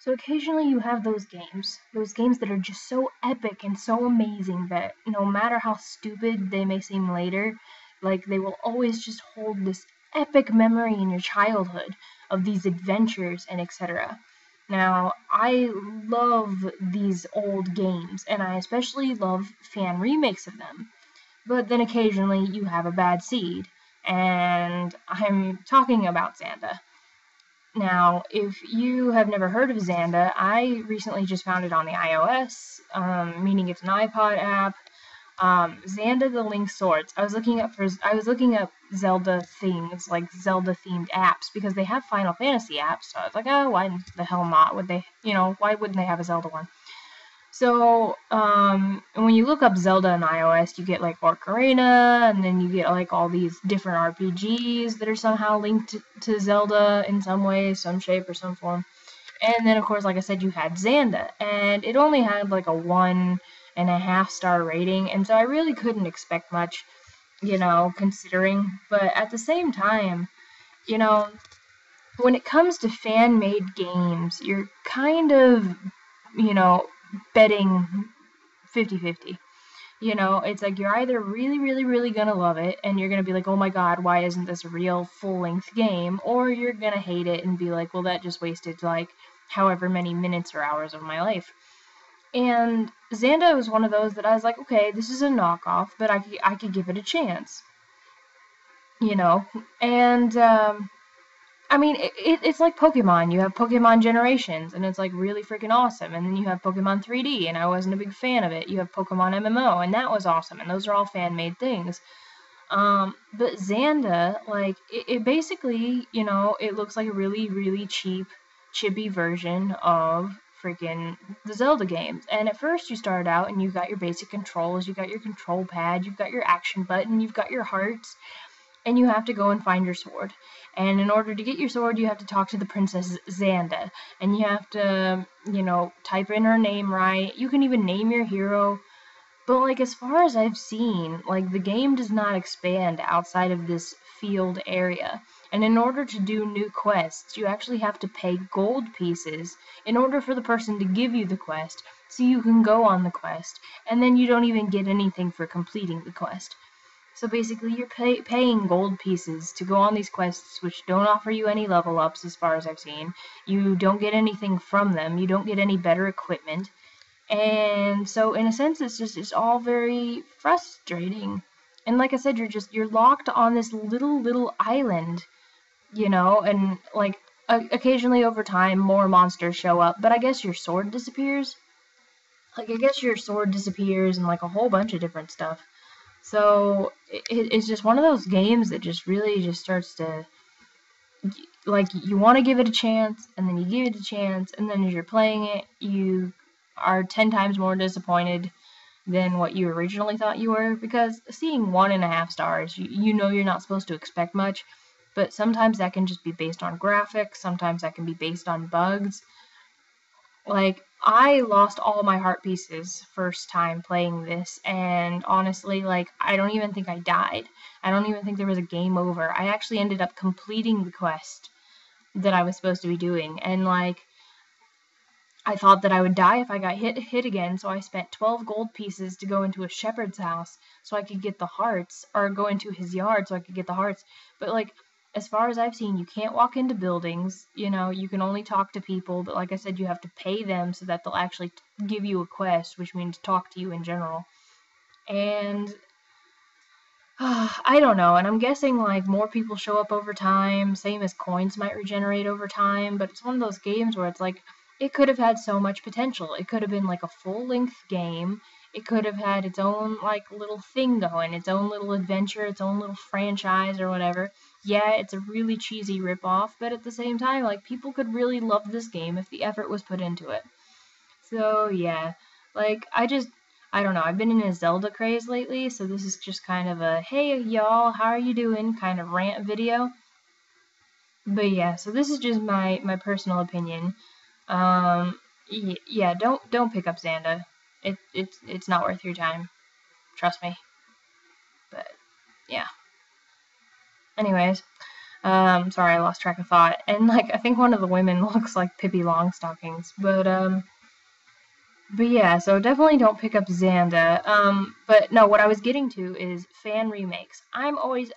So occasionally you have those games that are just so epic and so amazing that no matter how stupid they may seem later, like they will always just hold this epic memory in your childhood of these adventures and etc. Now, I love these old games, and I especially love fan remakes of them. But then occasionally you have a bad seed, and I'm talking about Zelda. Now, if you have never heard of Zelda, I recently just found it on the iOS, meaning it's an iPod app. Zelda the Link's Swords. I was looking up Zelda things, like Zelda themed apps, because they have Final Fantasy apps, so I was like, oh, why the hell not? Why wouldn't they have a Zelda one? So, and when you look up Zelda on iOS, you get like Arc Arena, and then you get like all these different RPGs that are somehow linked to Zelda in some way, some shape or some form. And then of course, like I said, you had Zelda, and it only had like a 1.5-star rating, and so I really couldn't expect much, considering. But at the same time, when it comes to fan-made games, you're kind of, betting 50-50. It's like you're either really, really, really gonna love it, and you're gonna be like, oh my god, why isn't this a real full-length game? Or you're gonna hate it and be like, well, that just wasted, like, however many minutes or hours of my life. And Zelda was one of those that I was like, okay, this is a knockoff, but I could give it a chance. And, I mean, it's like Pokemon. You have Pokemon Generations, and it's like really freaking awesome. And then you have Pokemon 3D, and I wasn't a big fan of it. You have Pokemon MMO, and that was awesome. And those are all fan-made things. But Zelda, like, it basically, it looks like a really, really cheap, chibi version of freaking the Zelda games. And at first you started out and you got your basic controls, you got your control pad, you've got your action button, you've got your hearts, and you have to go and find your sword. And in order to get your sword, you have to talk to the Princess Zelda, and you have to, type in her name right. You can even name your hero. But like, as far as I've seen, like, the game does not expand outside of this field area. And in order to do new quests, you actually have to pay gold pieces in order for the person to give you the quest, so you can go on the quest, and then you don't even get anything for completing the quest. So basically, you're paying gold pieces to go on these quests, which don't offer you any level ups as far as I've seen. You don't get anything from them, you don't get any better equipment, and so in a sense, it's all very frustrating. And like I said, you're locked on this little island, and like occasionally over time more monsters show up, but I guess your sword disappears. Like, I guess your sword disappears and like a whole bunch of different stuff. So it's just one of those games that just really just starts to, like, you want to give it a chance, and then you give it a chance, and then as you're playing it, you are 10 times more disappointed than what you originally thought you were, because seeing 1.5 stars, you're not supposed to expect much, but sometimes that can just be based on graphics, sometimes that can be based on bugs. Like, I lost all my heart pieces first time playing this, and honestly, like, I don't even think I died. I don't even think there was a game over. I actually ended up completing the quest that I was supposed to be doing, and like, I thought that I would die if I got hit again, so I spent 12 gold pieces to go into a shepherd's house so I could get the hearts, or go into his yard so I could get the hearts. But like, as far as I've seen, you can't walk into buildings, you can only talk to people, but like I said, you have to pay them so that they'll actually give you a quest, which means talk to you in general. And I don't know, and I'm guessing like more people show up over time, same as coins might regenerate over time, but it's one of those games where it's like, it could have had so much potential. It could have been like a full-length game. It could have had its own like little thing going, its own little adventure, its own little franchise or whatever. Yeah, it's a really cheesy ripoff, but at the same time, like, people could really love this game if the effort was put into it. So yeah, like, I don't know. I've been in a Zelda craze lately, so this is just kind of a, hey y'all, how are you doing kind of rant video. But yeah, so this is just my personal opinion. Yeah, don't pick up Zelda. It's not worth your time. Trust me. But yeah. Anyways, Sorry, I lost track of thought. And, like, I think one of the women looks like Pippi Longstockings. But yeah, so definitely don't pick up Xanda. But no, what I was getting to is fan remakes. I'm always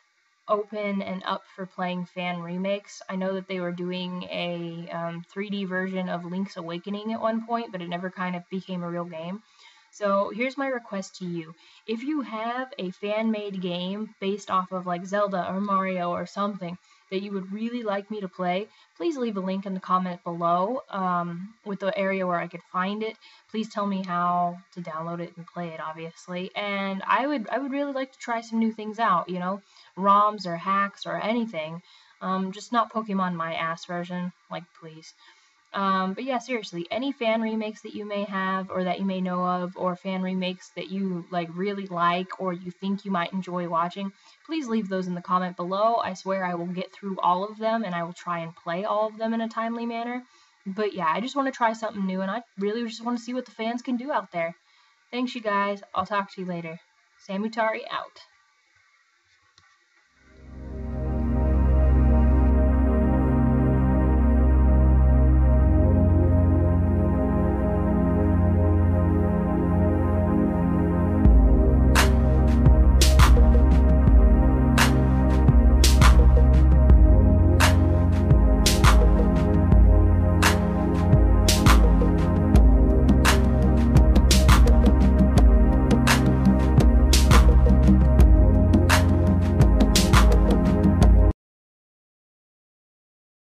open and up for playing fan remakes. I know that they were doing a 3D version of Link's Awakening at one point, but it never kind of became a real game. So here's my request to you. If you have a fan-made game based off of like Zelda or Mario or something that you would really like me to play, please leave a link in the comment below with the area where I could find it. Please tell me how to download it and play it, obviously. And I would really like to try some new things out, you know, ROMs or hacks or anything. Just not Pokemon My Ass version, like, please. But yeah, seriously, any fan remakes that you may have or that you may know of, or fan remakes that you like really like or you think you might enjoy watching, please leave those in the comment below. I swear I will get through all of them and I will try and play all of them in a timely manner. But yeah, I just want to try something new and I really just want to see what the fans can do out there. Thanks, you guys. I'll talk to you later. Samutari out.